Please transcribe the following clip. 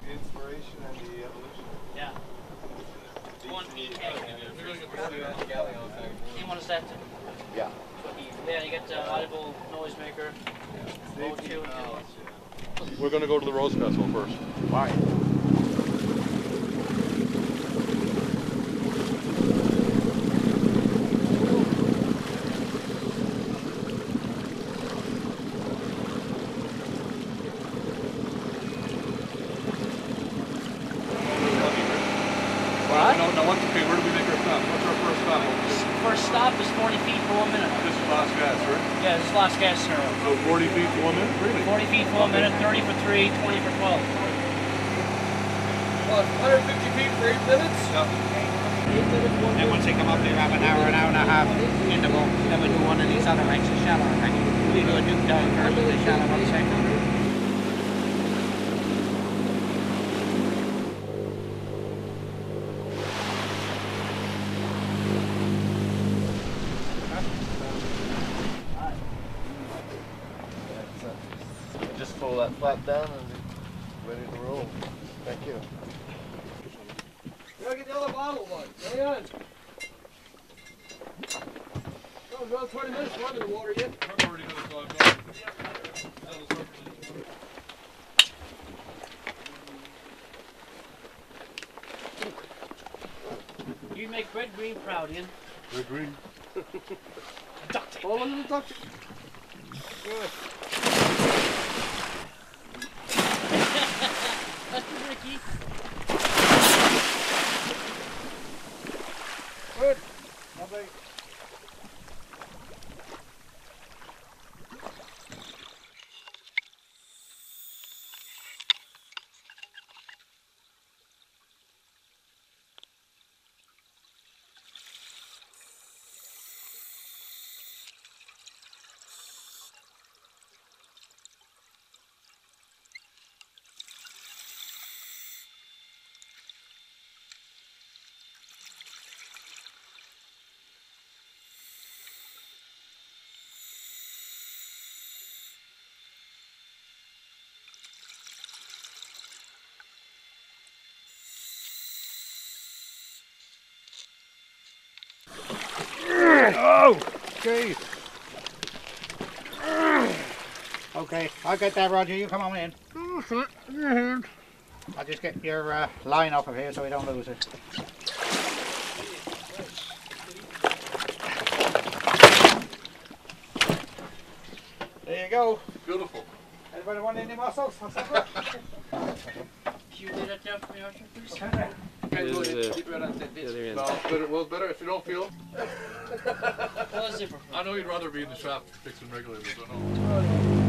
The inspiration and the evolution. Yeah. One second. Yeah. Yeah, you get the audible noisemaker. We're going to go to the Rose Festival first. Why? Flat down and ready to roll. Thank you. Gotta get the other bottle one. Hang on. That was about 20 minutes left in the water yet. I'm already going to go. You make Red Green proud, Ian. Red Green. Duct tape. All under the duct tape. Good. That's tricky. Good. Lovely. Oh, geez. Okay, I'll get that, Roger. You come on in. I'll just get your line off of here so we don't lose it. There you go. Beautiful. Anybody want any mussels? You did that job for me, Roger, please? Okay. Well, better if you don't feel. I know you'd rather be in the shop fixing regulators, I know.